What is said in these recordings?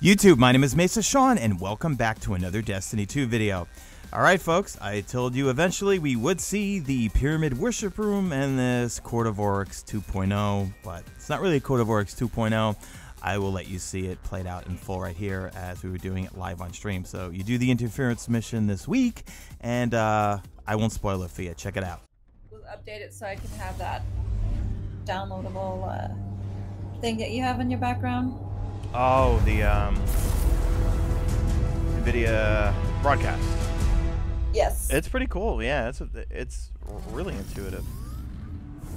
YouTube, my name is Mesa Sean, and welcome back to another Destiny 2 video. Alright folks, I told you eventually we would see the Pyramid Worship Room and this Court of Oryx 2.0, but it's not really a Court of Oryx 2.0. I will let you see it played out in full right here as we were doing it live on stream. So you do the interference mission this week, and I won't spoil it for you. Check it out. We'll update it so I can have that downloadable thing that you have in your background. Oh, the NVIDIA broadcast. Yes. It's pretty cool. Yeah, it's really intuitive.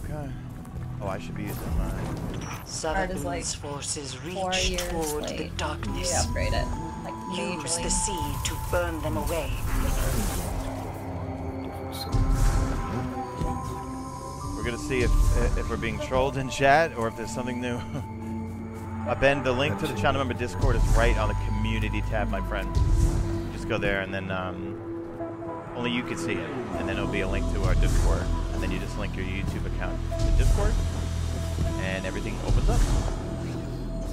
Okay. Oh, I should be using mine. Savathun's like forces reach toward the darkness. You upgrade it. Like use the sea to burn them away. We're gonna see if we're being trolled in chat or if there's something new. Ben, the link to the channel member Discord is right on the community tab, my friend. Just go there, and then only you can see it, and then it'll be a link to our Discord, and then you just link your YouTube account to Discord, and everything opens up.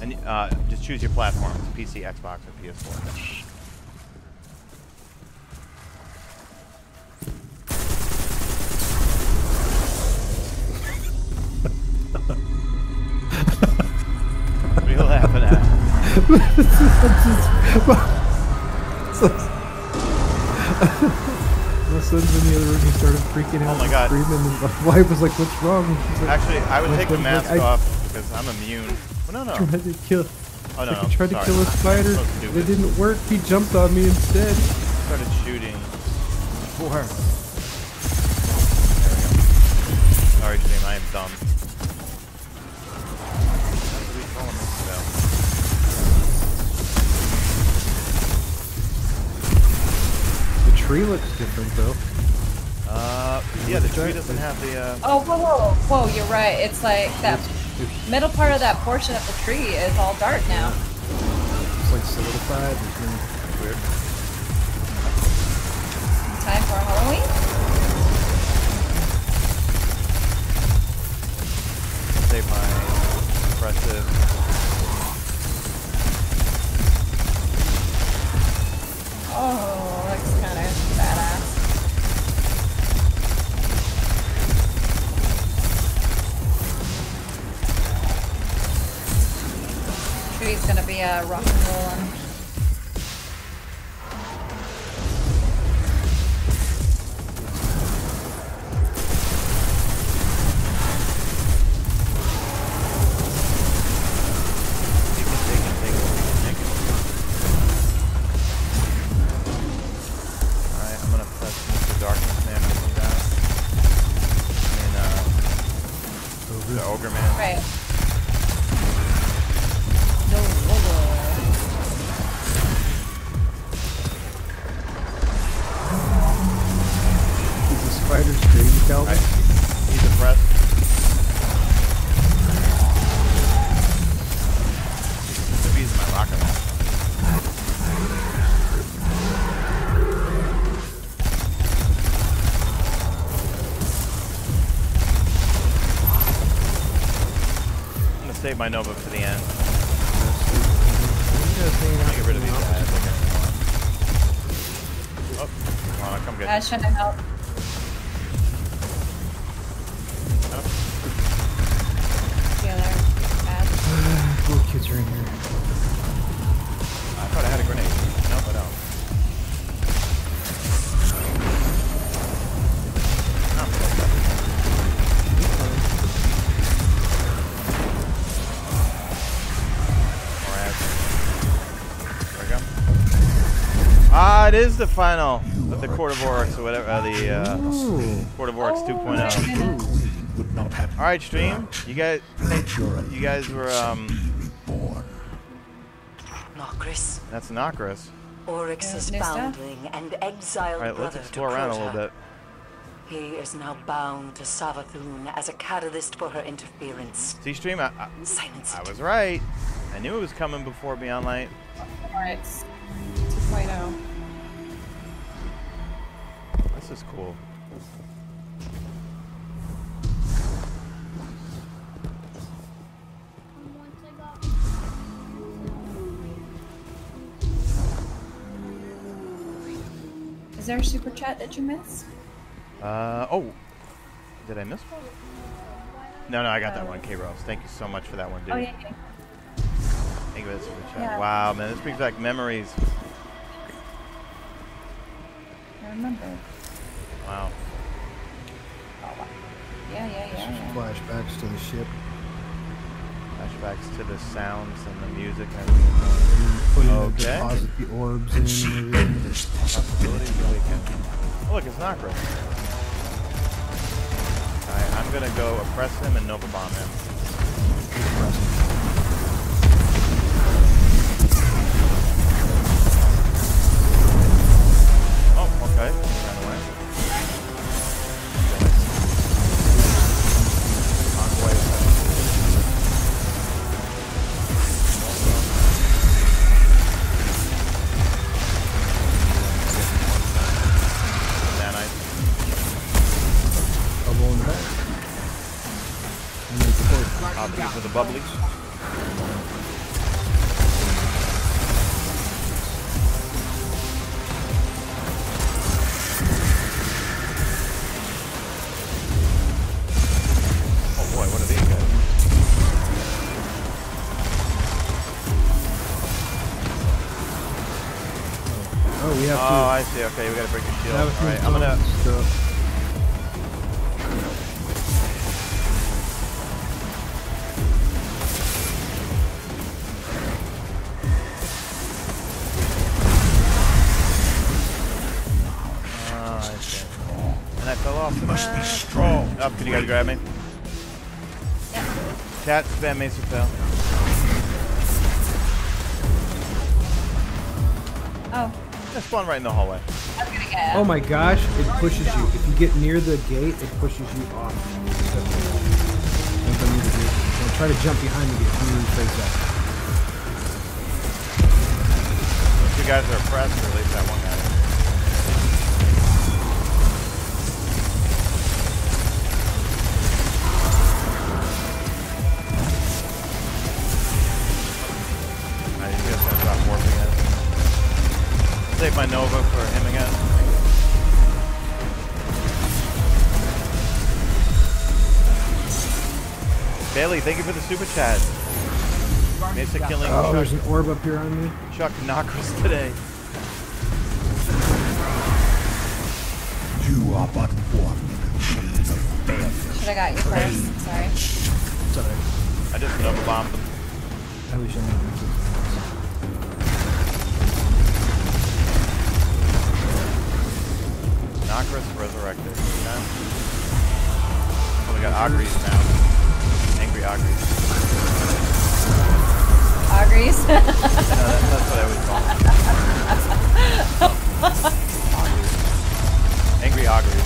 And just choose your platform: PC, Xbox, or PS4. My son's in the other room. He started freaking out. Oh my god! My wife was like, "What's wrong?" Like, actually, I would take the mask off because I'm immune. Well, no, no. Tried to kill. Oh no! He tried to kill a spider. It didn't work. He jumped on me instead. Started shooting. Four. Sorry, James. I am dumb. The tree looks different though. Yeah, the tree doesn't have the oh, whoa, whoa, whoa, you're right. It's like that middle part of that portion of the tree is all dark now. It's like solidified. It's weird. Time for Halloween? Save my impressive. Oh, looks kind of badass. Tree's gonna be a rock and roll one. Save my Nova for the end. Get rid of these guys. Oh, come on, come get it. I was trying to help. Oh. The other bad. Little kids are in here. I thought I had a grenade. Nope, I don't. It is the final of the Court of Oryx or whatever, the Court of Oryx 2.0. Alright, stream. You guys were, Nokris. That's Nokris. Oryx's foundling and exiled brother. Alright, let's explore around a little bit. He is now bound to Savathun as a catalyst for her interference. See, stream? I was right. I knew it was coming before Beyond Light. Oryx 2.0. This is cool. Is there a super chat that you missed? Oh, did I miss one? No, I got that one, K-Rose. Thank you so much for that one, dude. Oh, yeah, yeah. Thank you for the super chat. Yeah. Wow, man, this brings back memories. I remember. Wow. Oh, wow. Yeah. Flashbacks to the ship. Flashbacks to the sounds and the music. And okay. Deposit the orbs and she ended this possibility. Oh, look, it's Nokris. Alright, I'm gonna go oppress him and Nova Bomb him. Oppress him. Oh, okay. Ran away. For the bubbly. Oh boy, what are these guys? Oh, we have to. Oh, I see. Okay, we gotta break the shield. Alright, I'm gonna. Up, can you guys grab me? Yeah. Chat, spam Mesa Sean. Oh. Just spawn right in the hallway. I'm gonna get. Oh my gosh, it pushes you. If you get near the gate, it pushes you off. Don't try to jump behind me. Two guys are oppressed, or at least that one guy. Save my Nova for him again. Bailey, thank you for the super chat. Mesa killing. Oh, Chuck. There's an orb up here on me. Chuck Nokris today. You are but one shield of death. Should I got you first? Sorry. Sorry. I just Nova bombed them. I wish I knew. Nokris resurrected. Okay. So we got Ogres now. Angry Ogres. Ogres? That's what I would call them. Ogres. Angry Ogres.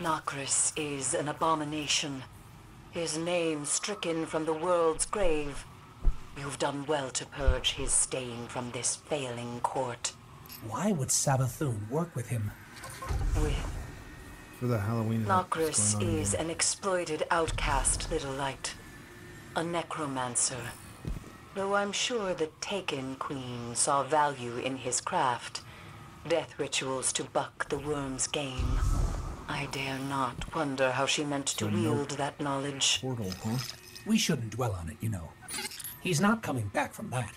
Nokris is an abomination. His name stricken from the world's grave. You've done well to purge his stain from this failing court. Why would Savathun work with him? With for the Halloween. Nokris is an exploited outcast, Little Light. A necromancer. Though I'm sure the Taken Queen saw value in his craft. Death rituals to buck the worm's game. I dare not wonder how she meant to wield that knowledge. Portal, huh? We shouldn't dwell on it, you know. He's not coming back from that.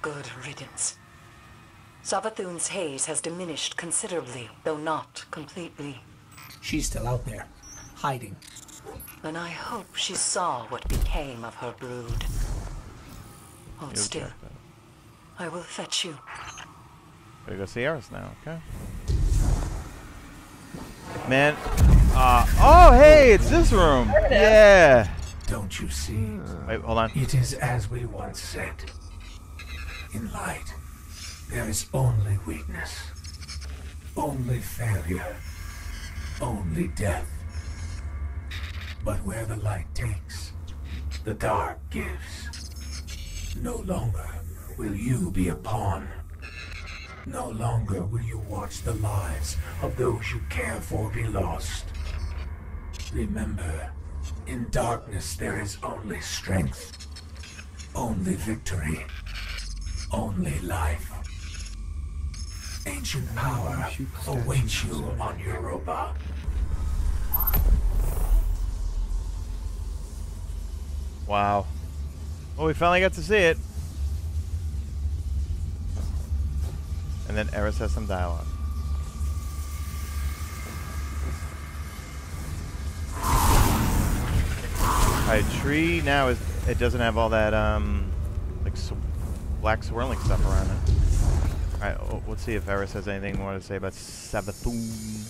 Good riddance. Savathun's haze has diminished considerably, though not completely. She's still out there, hiding. And I hope she saw what became of her brood. Hold still. I will fetch you. Gotta go see Eris now, okay? Man. Oh, hey, it's this room. Yeah. Don't you see? Wait, hold on. It is as we once said. In light, there is only weakness, only failure, only death. But where the light takes, the dark gives. No longer will you be a pawn. No longer will you watch the lives of those you care for be lost. Remember, in darkness there is only strength, only victory, only life. Ancient power awaits you on Europa. Wow. Well, we finally got to see it. And then Eris has some dialogue. Alright, tree now is, it doesn't have all that like black swirling stuff around it. Alright, oh, let's see if Eris has anything more to say about Savathun.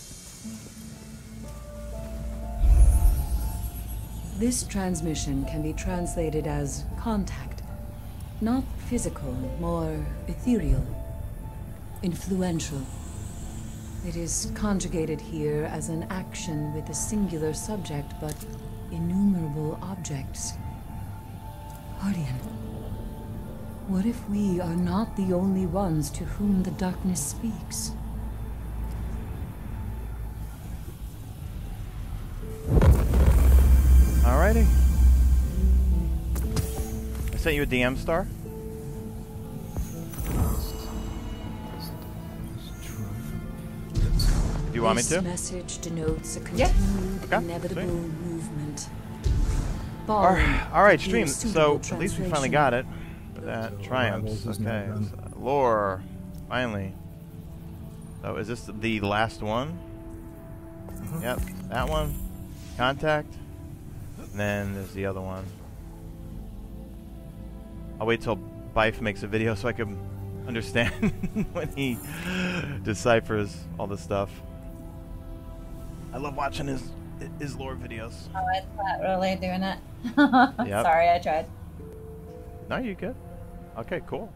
This transmission can be translated as contact, not physical, more ethereal. Influential. It is conjugated here as an action with a singular subject, but innumerable objects. Guardian, what if we are not the only ones to whom the darkness speaks? Alrighty. I sent you a DM, Star. Do you want me to? This message denotes a continued, inevitable movement. Alright, stream. So, at least we finally got it. That triumphs. Okay. So, lore. Finally. So, is this the last one? Yep. That one. Contact. And then there's the other one. I'll wait till Bife makes a video so I can understand when he deciphers all this stuff. I love watching his lore videos. Oh, it's not really doing it. Sorry, I tried. No, you good. Okay, cool.